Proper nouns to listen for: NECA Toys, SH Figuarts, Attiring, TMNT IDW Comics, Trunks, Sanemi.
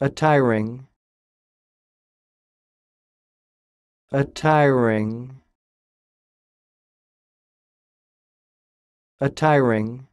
Attiring. Attiring. Attiring.